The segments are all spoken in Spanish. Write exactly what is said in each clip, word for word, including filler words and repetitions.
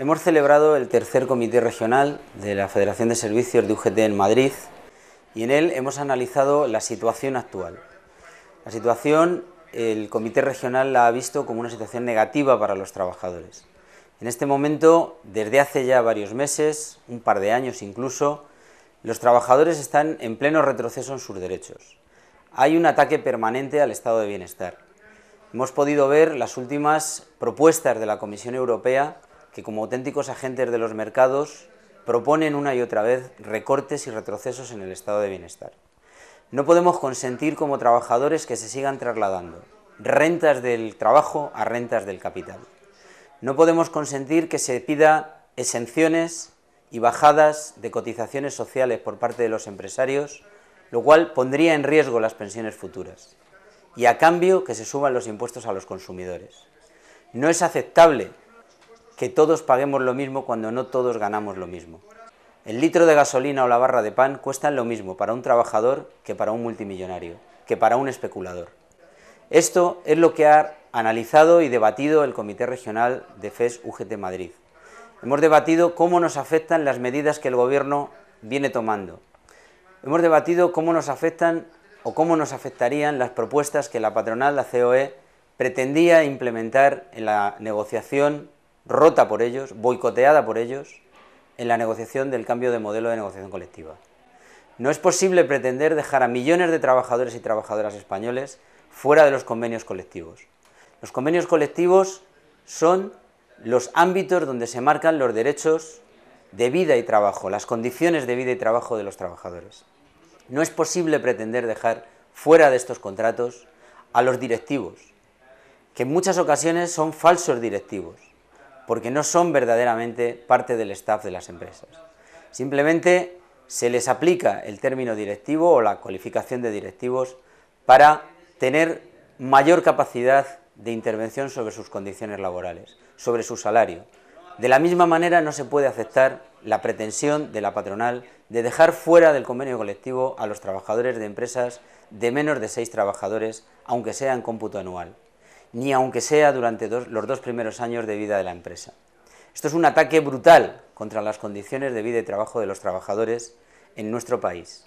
Hemos celebrado el tercer Comité Regional de la Federación de Servicios de U G T en Madrid y en él hemos analizado la situación actual. La situación, el Comité Regional la ha visto como una situación negativa para los trabajadores. En este momento, desde hace ya varios meses, un par de años incluso, los trabajadores están en pleno retroceso en sus derechos. Hay un ataque permanente al estado de bienestar. Hemos podido ver las últimas propuestas de la Comisión Europea que como auténticos agentes de los mercados proponen una y otra vez recortes y retrocesos en el estado de bienestar. No podemos consentir como trabajadores que se sigan trasladando rentas del trabajo a rentas del capital. No podemos consentir que se pida exenciones y bajadas de cotizaciones sociales por parte de los empresarios, lo cual pondría en riesgo las pensiones futuras, y a cambio que se suban los impuestos a los consumidores. No es aceptable que todos paguemos lo mismo cuando no todos ganamos lo mismo. El litro de gasolina o la barra de pan cuestan lo mismo para un trabajador que para un multimillonario, que para un especulador. Esto es lo que ha analizado y debatido el Comité Regional de F E S U G T Madrid. Hemos debatido cómo nos afectan las medidas que el Gobierno viene tomando. Hemos debatido cómo nos afectan o cómo nos afectarían las propuestas que la patronal, la C E O E, pretendía implementar en la negociación rota por ellos, boicoteada por ellos, en la negociación del cambio de modelo de negociación colectiva. No es posible pretender dejar a millones de trabajadores y trabajadoras españoles fuera de los convenios colectivos. Los convenios colectivos son los ámbitos donde se marcan los derechos de vida y trabajo, las condiciones de vida y trabajo de los trabajadores. No es posible pretender dejar fuera de estos contratos a los directivos, que en muchas ocasiones son falsos directivos, porque no son verdaderamente parte del staff de las empresas. Simplemente se les aplica el término directivo o la cualificación de directivos para tener mayor capacidad de intervención sobre sus condiciones laborales, sobre su salario. De la misma manera no se puede aceptar la pretensión de la patronal de dejar fuera del convenio colectivo a los trabajadores de empresas de menos de seis trabajadores, aunque sea en cómputo anual, ni aunque sea durante dos, los dos primeros años de vida de la empresa. Esto es un ataque brutal contra las condiciones de vida y trabajo de los trabajadores en nuestro país.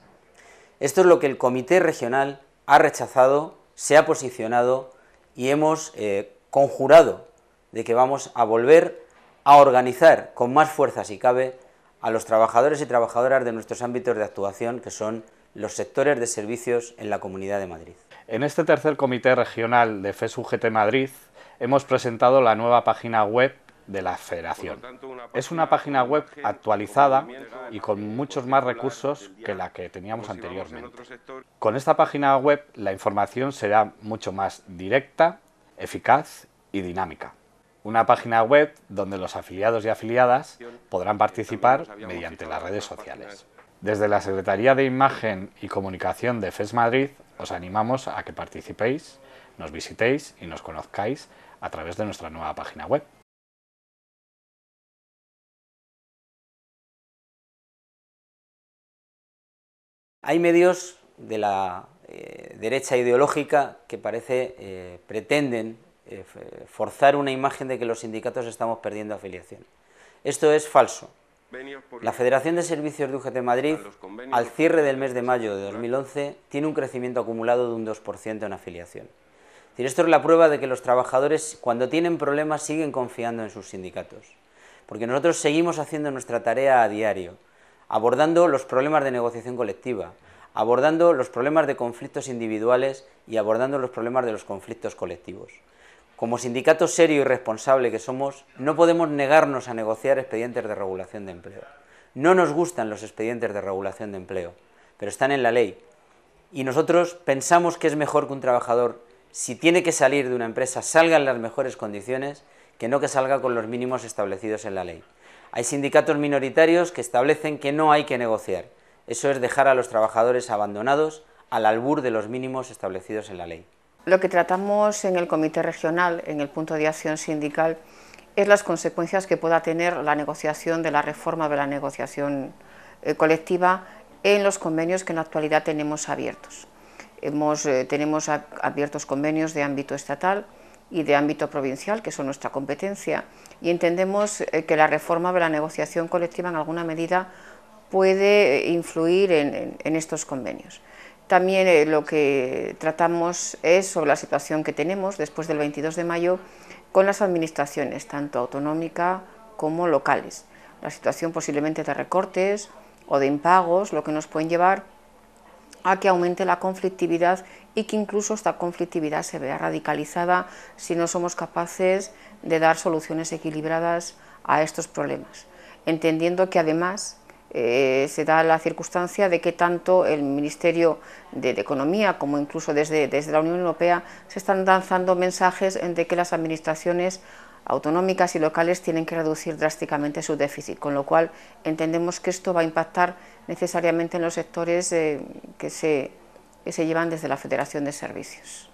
Esto es lo que el Comité Regional ha rechazado, se ha posicionado y hemos eh, conjurado de que vamos a volver a organizar con más fuerza, si cabe, a los trabajadores y trabajadoras de nuestros ámbitos de actuación, que son los sectores de servicios en la Comunidad de Madrid. En este tercer Comité Regional de F E S U G T Madrid hemos presentado la nueva página web de la Federación. Es una página web actualizada y con muchos más recursos que la que teníamos anteriormente. Con esta página web la información será mucho más directa, eficaz y dinámica. Una página web donde los afiliados y afiliadas podrán participar mediante las redes sociales. Desde la Secretaría de Imagen y Comunicación de F E S Madrid os animamos a que participéis, nos visitéis y nos conozcáis a través de nuestra nueva página web. Hay medios de la eh, derecha ideológica que parece eh, pretenden eh, forzar una imagen de que los sindicatos estamos perdiendo afiliación. Esto es falso. La Federación de Servicios de U G T Madrid, al cierre del mes de mayo de dos mil once, tiene un crecimiento acumulado de un dos por ciento en afiliación. Es decir, esto es la prueba de que los trabajadores, cuando tienen problemas, siguen confiando en sus sindicatos. Porque nosotros seguimos haciendo nuestra tarea a diario, abordando los problemas de negociación colectiva, abordando los problemas de conflictos individuales y abordando los problemas de los conflictos colectivos. Como sindicato serio y responsable que somos, no podemos negarnos a negociar expedientes de regulación de empleo. No nos gustan los expedientes de regulación de empleo, pero están en la ley. Y nosotros pensamos que es mejor que un trabajador, si tiene que salir de una empresa, salga en las mejores condiciones, que no que salga con los mínimos establecidos en la ley. Hay sindicatos minoritarios que establecen que no hay que negociar. Eso es dejar a los trabajadores abandonados al albur de los mínimos establecidos en la ley. Lo que tratamos en el Comité Regional, en el punto de acción sindical, es las consecuencias que pueda tener la negociación de la reforma de la negociación eh, colectiva en los convenios que en la actualidad tenemos abiertos. Hemos, eh, tenemos abiertos convenios de ámbito estatal y de ámbito provincial, que son nuestra competencia, y entendemos que la reforma de la negociación colectiva en alguna medida puede influir en, en, en estos convenios. También eh, lo que tratamos es sobre la situación que tenemos después del veintidós de mayo con las administraciones, tanto autonómica como locales. La situación posiblemente de recortes o de impagos, lo que nos pueden llevar a que aumente la conflictividad y que incluso esta conflictividad se vea radicalizada si no somos capaces de dar soluciones equilibradas a estos problemas, entendiendo que además eh, se da la circunstancia de que tanto el Ministerio de, de Economía como incluso desde, desde la Unión Europea se están lanzando mensajes de que las administraciones autonómicas y locales tienen que reducir drásticamente su déficit, con lo cual entendemos que esto va a impactar necesariamente en los sectores eh, que se, que se llevan desde la Federación de Servicios.